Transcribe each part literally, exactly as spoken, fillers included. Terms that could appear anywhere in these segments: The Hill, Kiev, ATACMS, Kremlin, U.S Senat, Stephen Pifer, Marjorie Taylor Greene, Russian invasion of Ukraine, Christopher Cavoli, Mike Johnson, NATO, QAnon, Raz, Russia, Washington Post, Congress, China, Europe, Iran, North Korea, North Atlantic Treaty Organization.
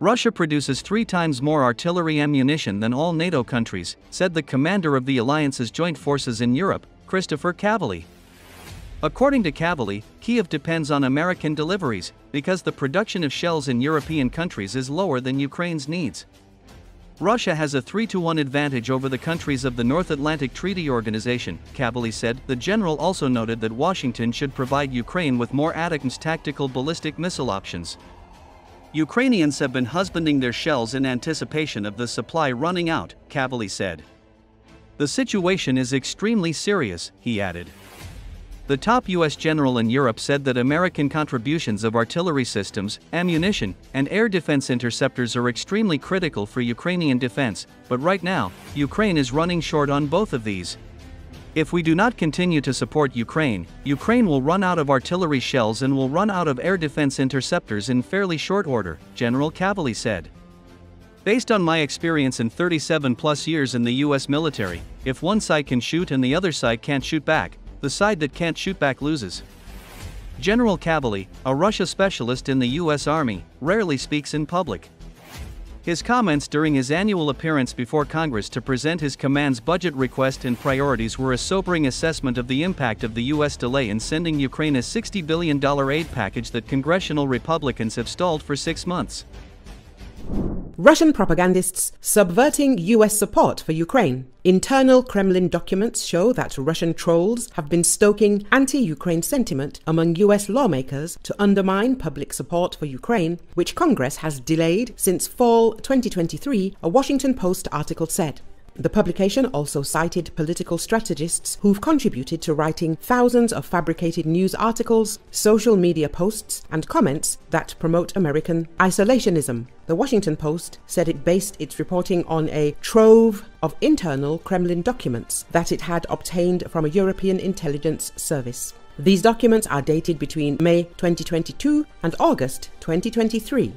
Russia produces three times more artillery ammunition than all NATO countries, said the commander of the alliance's joint forces in Europe, Christopher Cavoli. According to Cavoli, Kiev depends on American deliveries because the production of shells in European countries is lower than Ukraine's needs. Russia has a three to one advantage over the countries of the North Atlantic Treaty Organization, Cavoli said. The general also noted that Washington should provide Ukraine with more ATACMS tactical ballistic missile options. Ukrainians have been husbanding their shells in anticipation of the supply running out, Cavoli said. The situation is extremely serious, he added. The top U S general in Europe said that American contributions of artillery systems, ammunition, and air defense interceptors are extremely critical for Ukrainian defense, but right now, Ukraine is running short on both of these. If we do not continue to support Ukraine, Ukraine will run out of artillery shells and will run out of air defense interceptors in fairly short order, General Cavoli said. Based on my experience in thirty-seven plus years in the U S military, if one side can shoot and the other side can't shoot back, the side that can't shoot back loses. General Cavoli, a Russia specialist in the U S Army, rarely speaks in public. His comments during his annual appearance before Congress to present his command's budget request and priorities were a sobering assessment of the impact of the U S delay in sending Ukraine a sixty billion dollar aid package that congressional Republicans have stalled for six months. Russian propagandists subverting U S support for Ukraine. Internal Kremlin documents show that Russian trolls have been stoking anti-Ukraine sentiment among U S lawmakers to undermine public support for Ukraine, which Congress has delayed since fall twenty twenty-three, a Washington Post article said. The publication also cited political strategists who've contributed to writing thousands of fabricated news articles, social media posts, and comments that promote American isolationism. The Washington Post said it based its reporting on a trove of internal Kremlin documents that it had obtained from a European intelligence service. These documents are dated between May twenty twenty-two and August twenty twenty-three.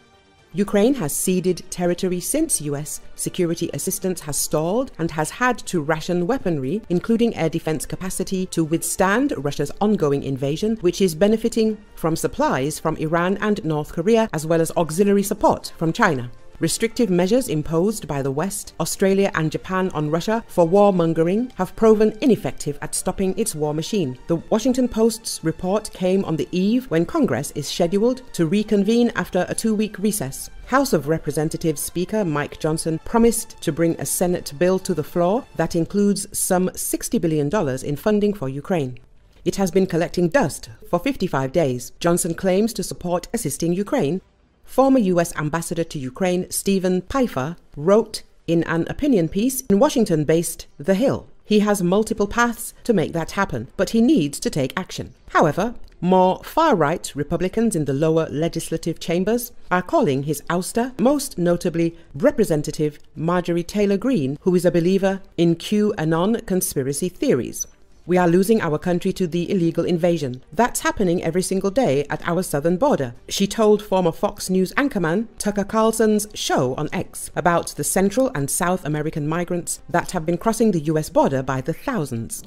Ukraine has ceded territory since U S security assistance has stalled and has had to ration weaponry, including air defense capacity, to withstand Russia's ongoing invasion, which is benefiting from supplies from Iran and North Korea, as well as auxiliary support from China. Restrictive measures imposed by the West, Australia and Japan on Russia for warmongering have proven ineffective at stopping its war machine. The Washington Post's report came on the eve when Congress is scheduled to reconvene after a two-week recess. House of Representatives Speaker Mike Johnson promised to bring a Senate bill to the floor that includes some sixty billion dollars in funding for Ukraine. It has been collecting dust for fifty-five days. Johnson claims to support assisting Ukraine. Former U S ambassador to Ukraine Stephen Pifer wrote in an opinion piece in Washington-based The Hill. He has multiple paths to make that happen, but he needs to take action. However, more far-right Republicans in the lower legislative chambers are calling his ouster, most notably Representative Marjorie Taylor Greene, who is a believer in QAnon conspiracy theories. We are losing our country to the illegal invasion. That's happening every single day at our southern border, she told former Fox News anchorman Tucker Carlson's show on X about the Central and South American migrants that have been crossing the U S border by the thousands.